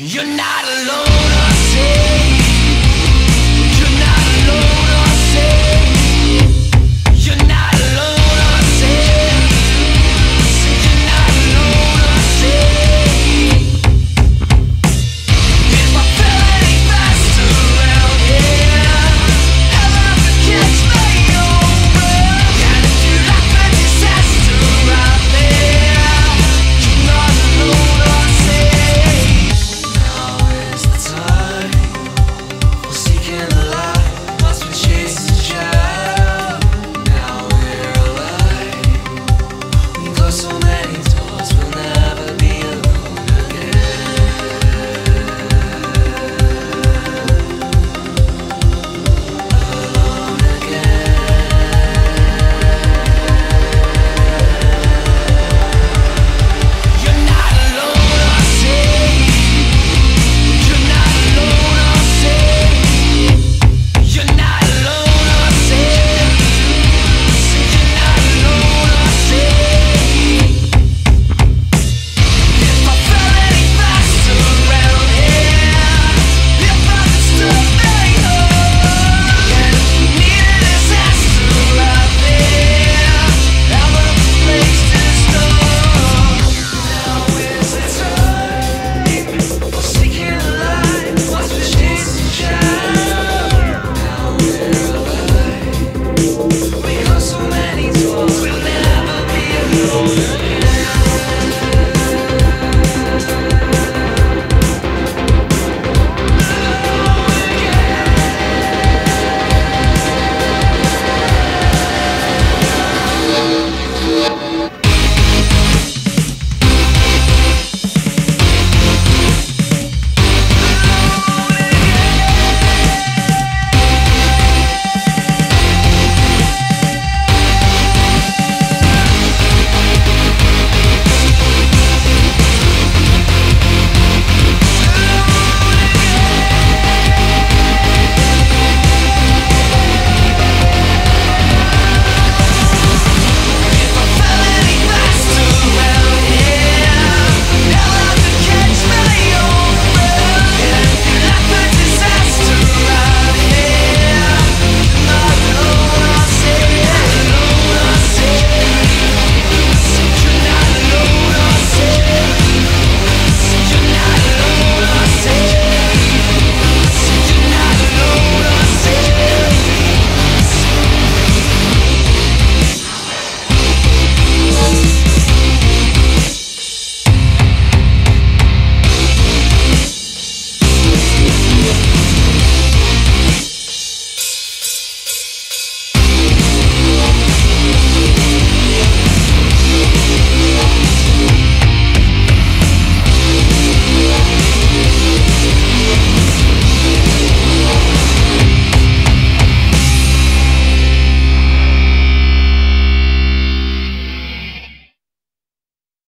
You're not alone, I say. You're not alone, I say.